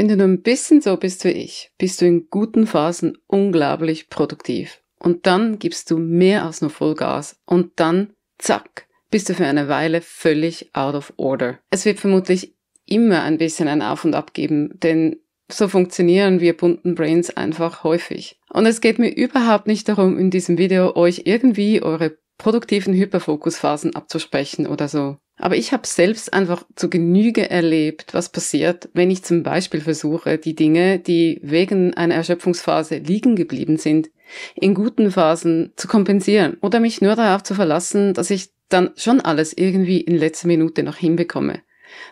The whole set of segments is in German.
Wenn du nur ein bisschen so bist wie ich, bist du in guten Phasen unglaublich produktiv. Und dann gibst du mehr als nur Vollgas. Und dann, zack, bist du für eine Weile völlig out of order. Es wird vermutlich immer ein bisschen ein Auf und Ab geben, denn so funktionieren wir bunten Brains einfach häufig. Und es geht mir überhaupt nicht darum, in diesem Video euch irgendwie eure produktiven Hyperfokusphasen abzusprechen oder so. Aber ich habe selbst einfach zu Genüge erlebt, was passiert, wenn ich zum Beispiel versuche, die Dinge, die wegen einer Erschöpfungsphase liegen geblieben sind, in guten Phasen zu kompensieren oder mich nur darauf zu verlassen, dass ich dann schon alles irgendwie in letzter Minute noch hinbekomme.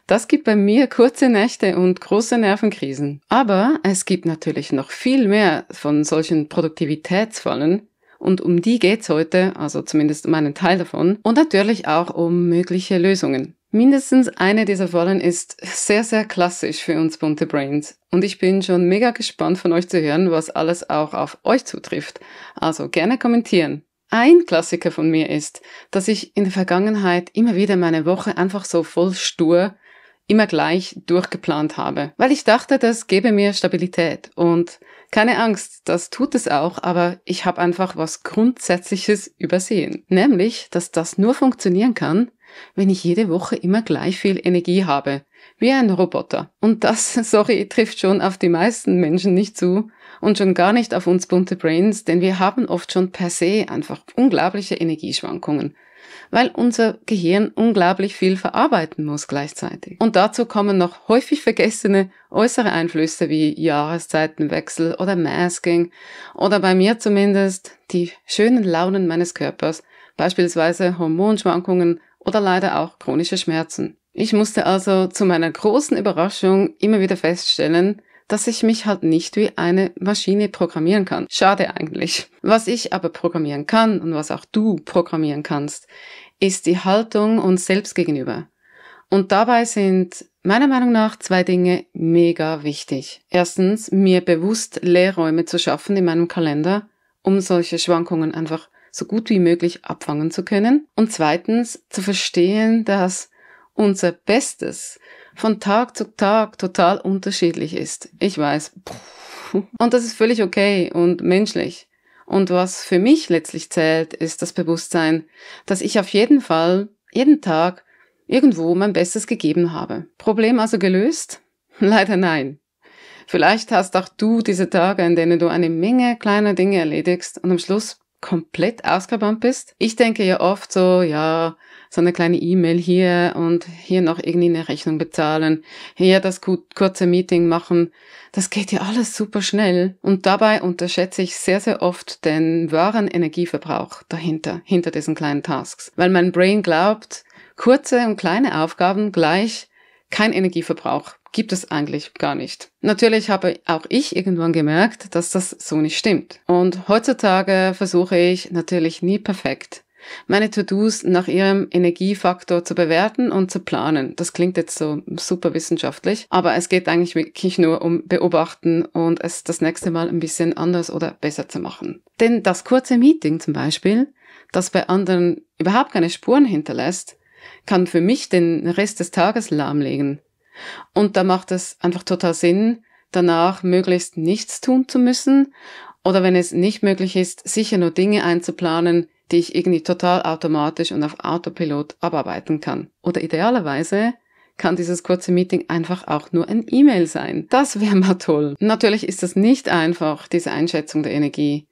Das gibt bei mir kurze Nächte und große Nervenkrisen. Aber es gibt natürlich noch viel mehr von solchen Produktivitätsfallen und um die geht's heute, also zumindest um einen Teil davon und natürlich auch um mögliche Lösungen. Mindestens eine dieser Fallen ist sehr, sehr klassisch für uns bunte Brains und ich bin schon mega gespannt von euch zu hören, was alles auch auf euch zutrifft. Also gerne kommentieren. Ein Klassiker von mir ist, dass ich in der Vergangenheit immer wieder meine Woche einfach so voll stur, immer gleich durchgeplant habe, weil ich dachte, das gebe mir Stabilität und keine Angst, das tut es auch, aber ich habe einfach was Grundsätzliches übersehen, nämlich, dass das nur funktionieren kann, wenn ich jede Woche immer gleich viel Energie habe, wie ein Roboter. Und das, sorry, trifft schon auf die meisten Menschen nicht zu und schon gar nicht auf uns bunte Brains, denn wir haben oft schon per se einfach unglaubliche Energieschwankungen, weil unser Gehirn unglaublich viel verarbeiten muss gleichzeitig. Und dazu kommen noch häufig vergessene äußere Einflüsse wie Jahreszeitenwechsel oder Masking oder bei mir zumindest die schönen Launen meines Körpers, beispielsweise Hormonschwankungen oder leider auch chronische Schmerzen. Ich musste also zu meiner großen Überraschung immer wieder feststellen, dass ich mich halt nicht wie eine Maschine programmieren kann. Schade eigentlich. Was ich aber programmieren kann und was auch du programmieren kannst, ist die Haltung uns selbst gegenüber. Und dabei sind meiner Meinung nach zwei Dinge mega wichtig. Erstens, mir bewusst Leerräume zu schaffen in meinem Kalender, um solche Schwankungen einfach so gut wie möglich abfangen zu können. Und zweitens, zu verstehen, dass unser Bestes von Tag zu Tag total unterschiedlich ist. Ich weiß. Und das ist völlig okay und menschlich. Und was für mich letztlich zählt, ist das Bewusstsein, dass ich auf jeden Fall, jeden Tag, irgendwo mein Bestes gegeben habe. Problem also gelöst? Leider nein. Vielleicht hast auch du diese Tage, in denen du eine Menge kleiner Dinge erledigst und am Schluss komplett ausgebannt bist. Ich denke ja oft so, ja, so eine kleine E-Mail hier und hier noch irgendwie eine Rechnung bezahlen, hier das kurze Meeting machen. Das geht ja alles super schnell. Und dabei unterschätze ich sehr, sehr oft den wahren Energieverbrauch dahinter, hinter diesen kleinen Tasks. Weil mein Brain glaubt, kurze und kleine Aufgaben gleich kein Energieverbrauch. Gibt es eigentlich gar nicht. Natürlich habe auch ich irgendwann gemerkt, dass das so nicht stimmt. Und heutzutage versuche ich natürlich nie perfekt, meine To-Dos nach ihrem Energiefaktor zu bewerten und zu planen. Das klingt jetzt so super wissenschaftlich, aber es geht eigentlich wirklich nur um Beobachten und es das nächste Mal ein bisschen anders oder besser zu machen. Denn das kurze Meeting zum Beispiel, das bei anderen überhaupt keine Spuren hinterlässt, kann für mich den Rest des Tages lahmlegen. Und da macht es einfach total Sinn, danach möglichst nichts tun zu müssen oder wenn es nicht möglich ist, sicher nur Dinge einzuplanen, die ich irgendwie total automatisch und auf Autopilot abarbeiten kann. Oder idealerweise kann dieses kurze Meeting einfach auch nur ein E-Mail sein. Das wäre mal toll. Natürlich ist das nicht einfach, diese Einschätzung der Energie.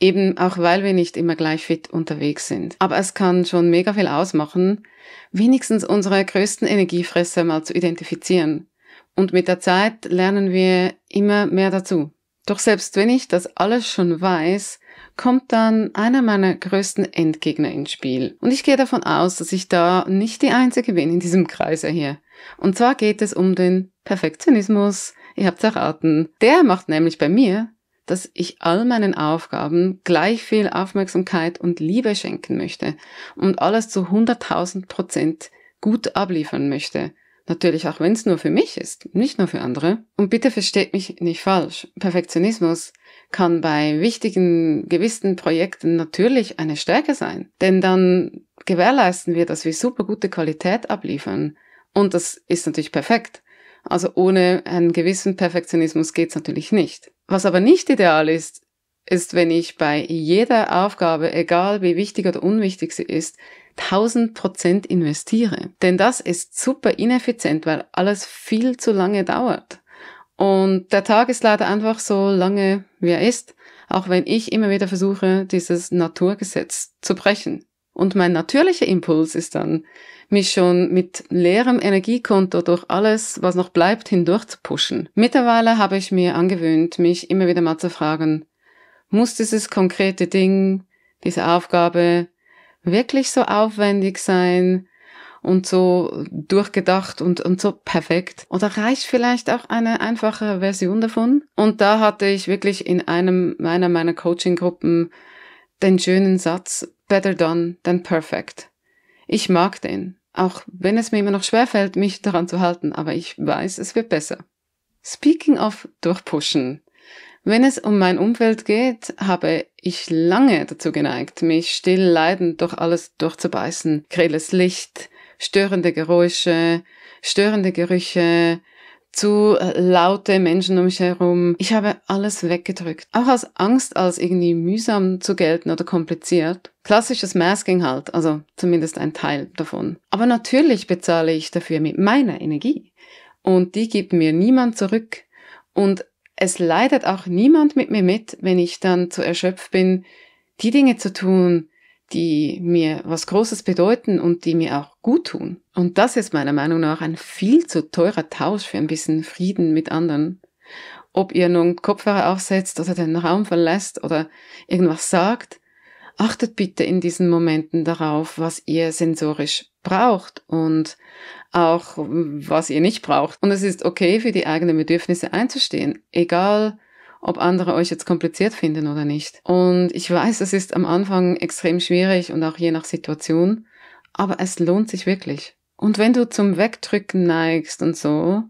Eben auch, weil wir nicht immer gleich fit unterwegs sind. Aber es kann schon mega viel ausmachen, wenigstens unsere größten Energiefresser mal zu identifizieren. Und mit der Zeit lernen wir immer mehr dazu. Doch selbst wenn ich das alles schon weiß, kommt dann einer meiner größten Endgegner ins Spiel. Und ich gehe davon aus, dass ich da nicht die Einzige bin in diesem Kreise hier. Und zwar geht es um den Perfektionismus. Ihr habt's erraten. Der macht nämlich bei mir, dass ich all meinen Aufgaben gleich viel Aufmerksamkeit und Liebe schenken möchte und alles zu 100.000% gut abliefern möchte. Natürlich auch, wenn es nur für mich ist, nicht nur für andere. Und bitte versteht mich nicht falsch, Perfektionismus kann bei wichtigen, gewissen Projekten natürlich eine Stärke sein, denn dann gewährleisten wir, dass wir super gute Qualität abliefern. Und das ist natürlich perfekt. Also ohne einen gewissen Perfektionismus geht's natürlich nicht. Was aber nicht ideal ist, ist, wenn ich bei jeder Aufgabe, egal wie wichtig oder unwichtig sie ist, 1000% investiere. Denn das ist super ineffizient, weil alles viel zu lange dauert. Und der Tag ist leider einfach so lange, wie er ist, auch wenn ich immer wieder versuche, dieses Naturgesetz zu brechen. Und mein natürlicher Impuls ist dann, mich schon mit leerem Energiekonto durch alles, was noch bleibt, hindurch zu pushen. Mittlerweile habe ich mir angewöhnt, mich immer wieder mal zu fragen, muss dieses konkrete Ding, diese Aufgabe wirklich so aufwendig sein und so durchgedacht und so perfekt? Oder reicht vielleicht auch eine einfache Version davon? Und da hatte ich wirklich in einer meiner Coaching-Gruppen den schönen Satz, Better done than perfect. Ich mag den, auch wenn es mir immer noch schwerfällt, mich daran zu halten, aber ich weiß, es wird besser. Speaking of durchpushen. Wenn es um mein Umfeld geht, habe ich lange dazu geneigt, mich still leidend durch alles durchzubeißen. Grelles Licht, störende Geräusche, störende Gerüche, zu laute Menschen um mich herum. Ich habe alles weggedrückt. Auch aus Angst, als irgendwie mühsam zu gelten oder kompliziert. Klassisches Masking halt, also zumindest ein Teil davon. Aber natürlich bezahle ich dafür mit meiner Energie. Und die gibt mir niemand zurück. Und es leidet auch niemand mit mir mit, wenn ich dann zu erschöpft bin, die Dinge zu tun, die mir was Großes bedeuten und die mir auch gut tun. Und das ist meiner Meinung nach ein viel zu teurer Tausch für ein bisschen Frieden mit anderen. Ob ihr nun Kopfhörer aufsetzt oder den Raum verlässt oder irgendwas sagt, achtet bitte in diesen Momenten darauf, was ihr sensorisch braucht und auch was ihr nicht braucht. Und es ist okay, für die eigenen Bedürfnisse einzustehen, egal ob andere euch jetzt kompliziert finden oder nicht. Und ich weiß, es ist am Anfang extrem schwierig und auch je nach Situation, aber es lohnt sich wirklich. Und wenn du zum Wegdrücken neigst und so,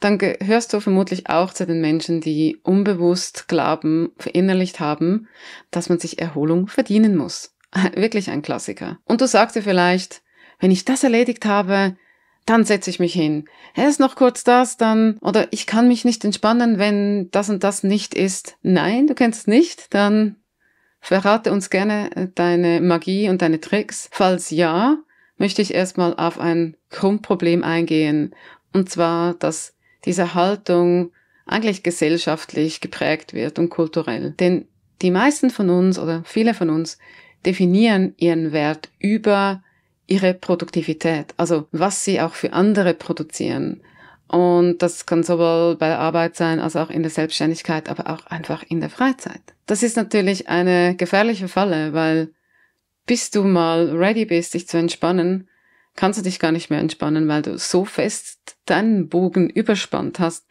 dann gehörst du vermutlich auch zu den Menschen, die unbewusst glauben, verinnerlicht haben, dass man sich Erholung verdienen muss. Wirklich ein Klassiker. Und du sagst dir vielleicht, wenn ich das erledigt habe, dann setze ich mich hin. Erst noch kurz das, dann... Oder ich kann mich nicht entspannen, wenn das und das nicht ist. Nein, du kennst es nicht. Dann verrate uns gerne deine Magie und deine Tricks. Falls ja, möchte ich erstmal auf ein Grundproblem eingehen. Und zwar, dass diese Haltung eigentlich gesellschaftlich geprägt wird und kulturell. Denn die meisten von uns oder viele von uns definieren ihren Wert über ihre Produktivität, also was sie auch für andere produzieren. Und das kann sowohl bei der Arbeit sein, als auch in der Selbstständigkeit, aber auch einfach in der Freizeit. Das ist natürlich eine gefährliche Falle, weil bis du mal ready bist, dich zu entspannen, kannst du dich gar nicht mehr entspannen, weil du so fest deinen Bogen überspannt hast,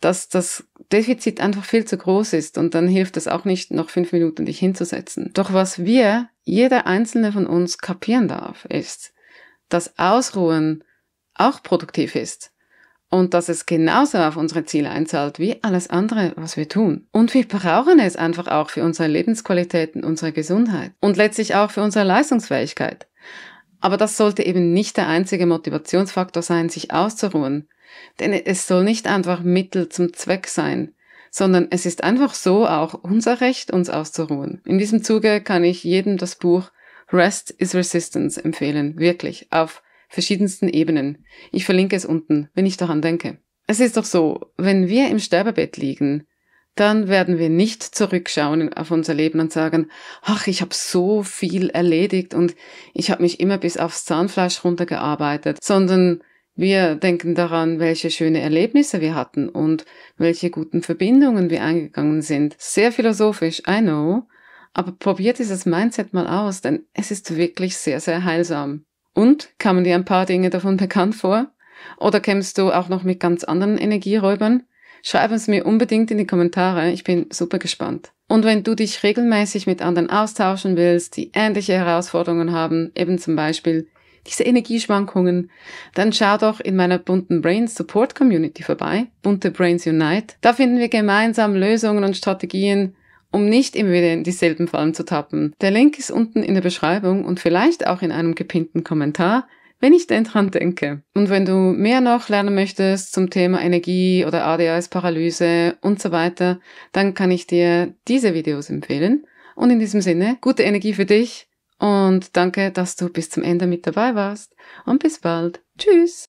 dass das Defizit einfach viel zu groß ist und dann hilft es auch nicht, noch 5 Minuten dich hinzusetzen. Doch was wir, jeder Einzelne von uns, kapieren darf, ist, dass Ausruhen auch produktiv ist und dass es genauso auf unsere Ziele einzahlt wie alles andere, was wir tun. Und wir brauchen es einfach auch für unsere Lebensqualitäten, unsere Gesundheit und letztlich auch für unsere Leistungsfähigkeit. Aber das sollte eben nicht der einzige Motivationsfaktor sein, sich auszuruhen. Denn es soll nicht einfach Mittel zum Zweck sein, sondern es ist einfach so auch unser Recht, uns auszuruhen. In diesem Zuge kann ich jedem das Buch Rest is Resistance empfehlen, wirklich, auf verschiedensten Ebenen. Ich verlinke es unten, wenn ich daran denke. Es ist doch so, wenn wir im Sterbebett liegen, dann werden wir nicht zurückschauen auf unser Leben und sagen, ach, ich habe so viel erledigt und ich habe mich immer bis aufs Zahnfleisch runtergearbeitet, sondern wir denken daran, welche schöne Erlebnisse wir hatten und welche guten Verbindungen wir eingegangen sind. Sehr philosophisch, I know, aber probiert dieses Mindset mal aus, denn es ist wirklich sehr, sehr heilsam. Und kamen dir ein paar Dinge davon bekannt vor? Oder kämpfst du auch noch mit ganz anderen Energieräubern? Schreib es mir unbedingt in die Kommentare, ich bin super gespannt. Und wenn du dich regelmäßig mit anderen austauschen willst, die ähnliche Herausforderungen haben, eben zum Beispiel diese Energieschwankungen, dann schau doch in meiner Bunte Brains Support Community vorbei, Bunte Brains Unite. Da finden wir gemeinsam Lösungen und Strategien, um nicht immer wieder in dieselben Fallen zu tappen. Der Link ist unten in der Beschreibung und vielleicht auch in einem gepinnten Kommentar, wenn ich denn dran denke. Und wenn du mehr noch lernen möchtest zum Thema Energie oder ADHS, Paralyse und so weiter, dann kann ich dir diese Videos empfehlen. Und in diesem Sinne, gute Energie für dich und danke, dass du bis zum Ende mit dabei warst und bis bald. Tschüss!